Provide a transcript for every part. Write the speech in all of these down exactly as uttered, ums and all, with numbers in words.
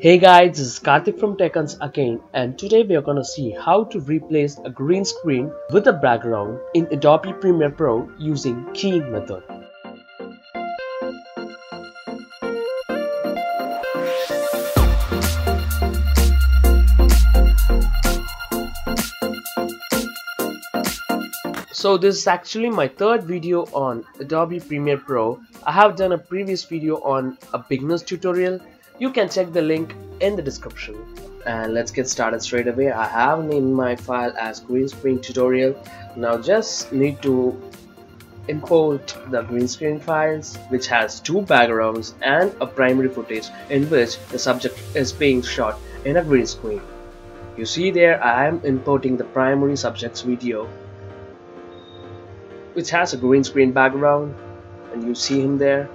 Hey guys, this is Karthik from Tech Hunts again, and today we are gonna see how to replace a green screen with a background in Adobe Premiere Pro using key method. So this is actually my third video on Adobe Premiere Pro. I have done a previous video on a beginner's tutorial. You can check the link in the description, and let's get started straight away. I have named my file as green screen tutorial. Now just need to import the green screen files, which has two backgrounds and a primary footage in which the subject is being shot in a green screen. You see there I am importing the primary subject's video, which has a green screen background, and you see him there.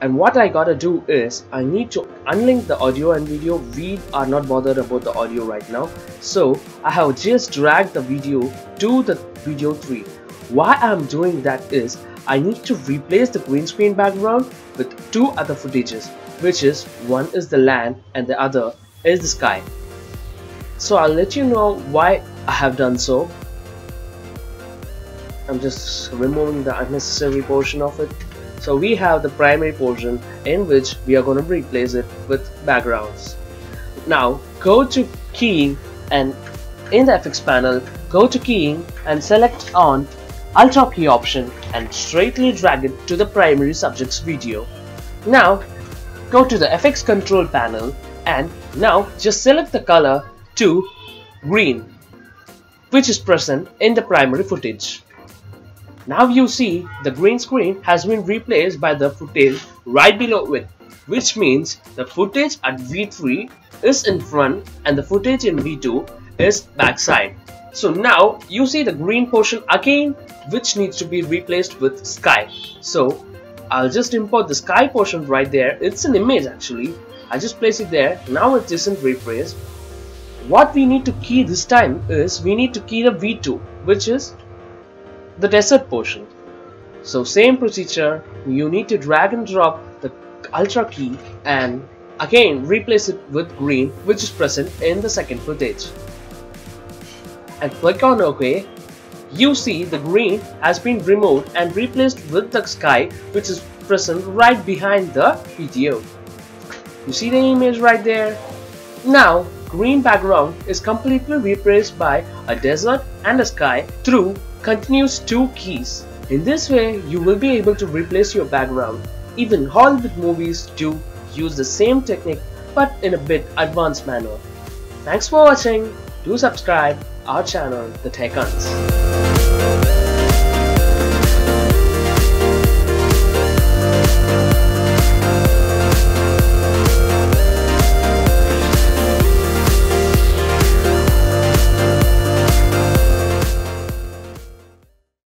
And what I gotta do is I need to unlink the audio and video. We are not bothered about the audio right now, so I have just dragged the video to the video three. Why I'm doing that is I need to replace the green screen background with two other footages, which is one is the land and the other is the sky. So I'll let you know why I have done so. I'm just removing the unnecessary portion of it. So we have the primary portion in which we are going to replace it with backgrounds. Now go to keying, and in the F X panel go to keying and select on Ultra Key option and straightly drag it to the primary subject's video. Now go to the F X control panel, and now just select the color to green, which is present in the primary footage. Now you see the green screen has been replaced by the footage right below it, which means the footage at V three is in front and the footage in V two is backside. So now you see the green portion again, which needs to be replaced with sky. So I'll just import the sky portion right there. It's an image actually. I just place it there. Now it isn't replaced. What we need to key this time is we need to key the V two, which is the desert portion. So same procedure, you need to drag and drop the Ultra Key and again replace it with green, which is present in the second footage, and click on OK. You see the green has been removed and replaced with the sky, which is present right behind the video. You see the image right there. Now green background is completely replaced by a desert and a sky through continuous two keys. In this way, you will be able to replace your background. Even Hollywood movies do use the same technique, but in a bit advanced manner. Thanks for watching. Do subscribe our channel, The Tech Hunts.